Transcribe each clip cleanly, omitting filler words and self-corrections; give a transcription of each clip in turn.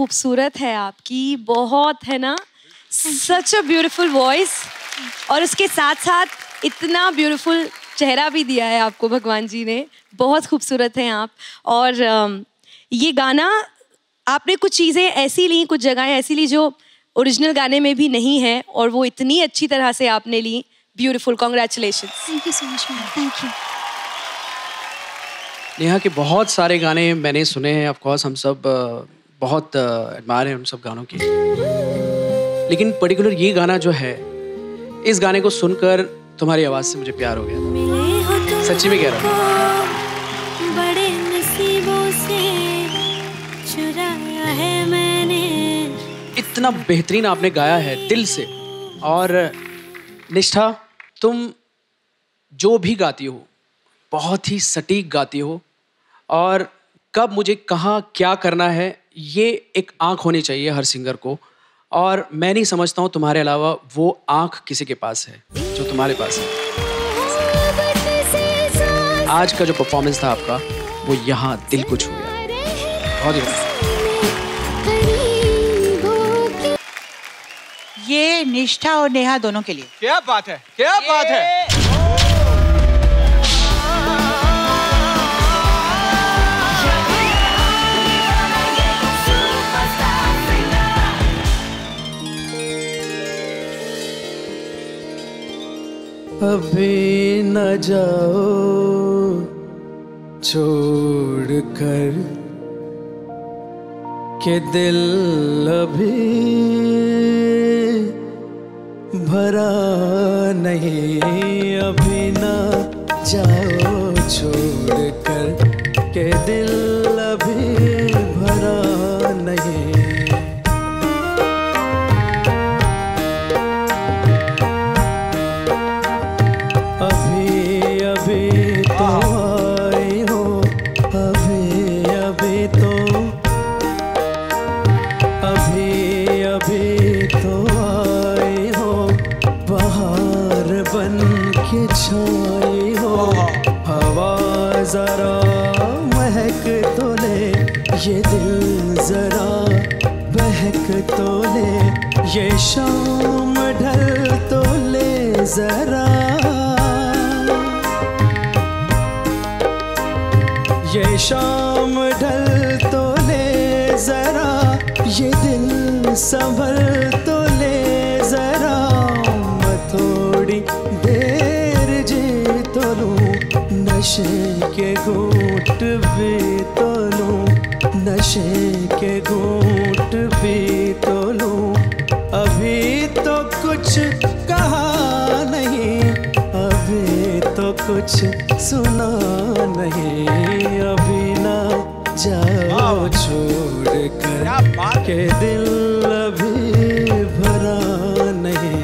खूबसूरत है आपकी, बहुत है ना, सच अ ब्यूटीफुल वॉइस, और उसके साथ साथ इतना ब्यूटीफुल चेहरा भी दिया है आपको भगवान जी ने, बहुत खूबसूरत हैं आप। और ये गाना आपने कुछ चीज़ें ऐसी ली, कुछ जगहें ऐसी ली जो ओरिजिनल गाने में भी नहीं है, और वो इतनी अच्छी तरह से आपने ली। Beautiful, congratulations. Thank you so much ma'am, thank you. Neha के बहुत सारे गाने मैंने सुने हैं, ऑफकोर्स हम सब बहुत एडमायर है उन सब गानों की, लेकिन पर्टिकुलर ये गाना जो है, इस गाने को सुनकर तुम्हारी आवाज़ से मुझे प्यार हो गया, सच्ची में कह रहा हूँ। बड़े नसीबों से चुराया है मैंने। इतना बेहतरीन आपने गाया है दिल से, और निष्ठा तुम जो भी गाती हो बहुत ही सटीक गाती हो, और कब मुझे कहाँ क्या करना है ये एक आँख होनी चाहिए हर सिंगर को, और मैं नहीं समझता हूँ तुम्हारे अलावा वो आँख किसी के पास है जो तुम्हारे पास है। आज का जो परफॉर्मेंस था आपका, वो यहाँ दिल को छू गया। बहुत ही ये निष्ठा और नेहा दोनों के लिए। क्या बात है, क्या बात है। अभी न जाओ छोड़ कर के दिल अभी भरा नहीं। अभी न जाओ छोड़ कर के दिल अभी भरा नहीं। अभी तो आई हो, बाहर बन के छाई हो। हवा जरा महक तो ले, ये दिल जरा बहक तो ले, ये शाम ढल तो ले जरा, ये शाम ढल तो ले जरा, ये दिल संभल तो ले जरा। मैं थोड़ी देर जी तो लूँ, नशे के घूंट भी तो लूँ, नशे के घूंट भी तो लूँ। अभी तो कुछ कहा नहीं, अभी तो कुछ सुना नहीं। अभी ना जाओ छोड़ कर के दिल अभी भरा नहीं।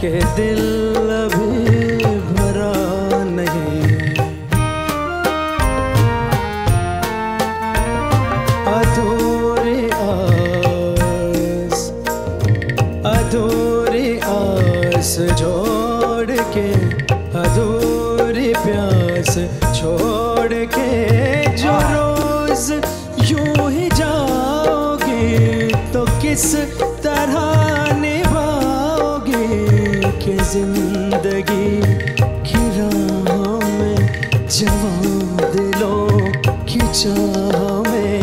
के दिल अभी भरा नहीं। अधूरी आस जोड़ के, अधूरी प्यास छोड़ के, जो रोज यूं ही जाओगी तो किस तरह जिंदगी की राह में, जवां दिलों की चाह में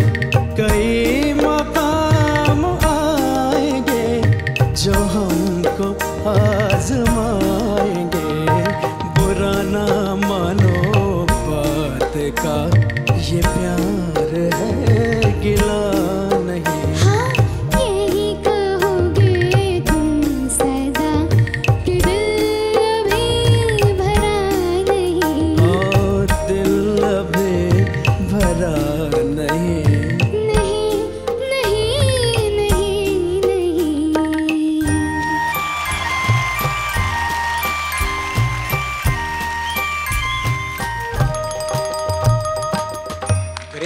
कई मकाम आएंगे जो हमको आजमाएंगे। बुरा ना मानो बात का, ये प्यार है गिला नहीं।